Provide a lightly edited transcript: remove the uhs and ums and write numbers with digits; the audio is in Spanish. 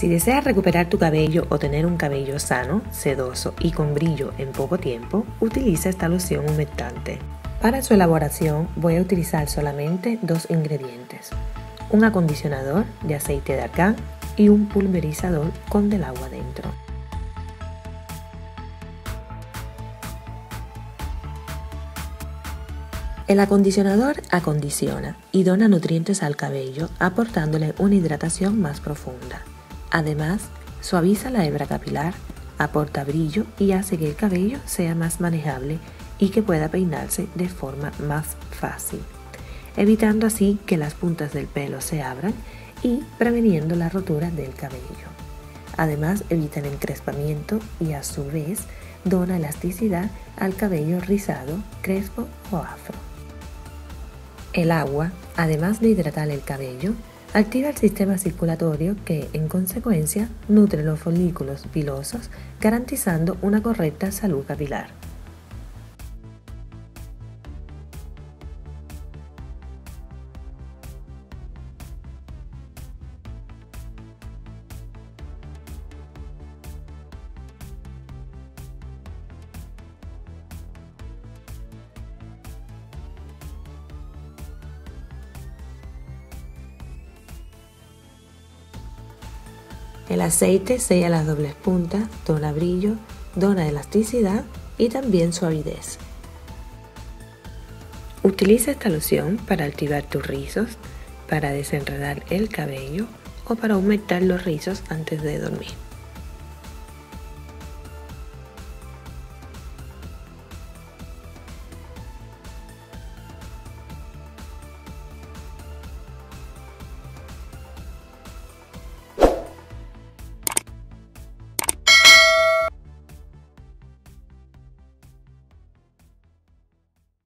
Si deseas recuperar tu cabello o tener un cabello sano, sedoso y con brillo en poco tiempo, utiliza esta loción humectante. Para su elaboración voy a utilizar solamente dos ingredientes, un acondicionador de aceite de argán y un pulverizador con del agua dentro. El acondicionador acondiciona y dona nutrientes al cabello, aportándole una hidratación más profunda. Además, suaviza la hebra capilar, aporta brillo y hace que el cabello sea más manejable y que pueda peinarse de forma más fácil, evitando así que las puntas del pelo se abran y preveniendo la rotura del cabello. Además, evita el encrespamiento y a su vez dona elasticidad al cabello rizado, crespo o afro. El agua, además de hidratar el cabello, activa el sistema circulatorio que, en consecuencia, nutre los folículos pilosos, garantizando una correcta salud capilar. El aceite sella las dobles puntas, dona brillo, dona elasticidad y también suavidez. Utiliza esta loción para activar tus rizos, para desenredar el cabello o para humectar los rizos antes de dormir.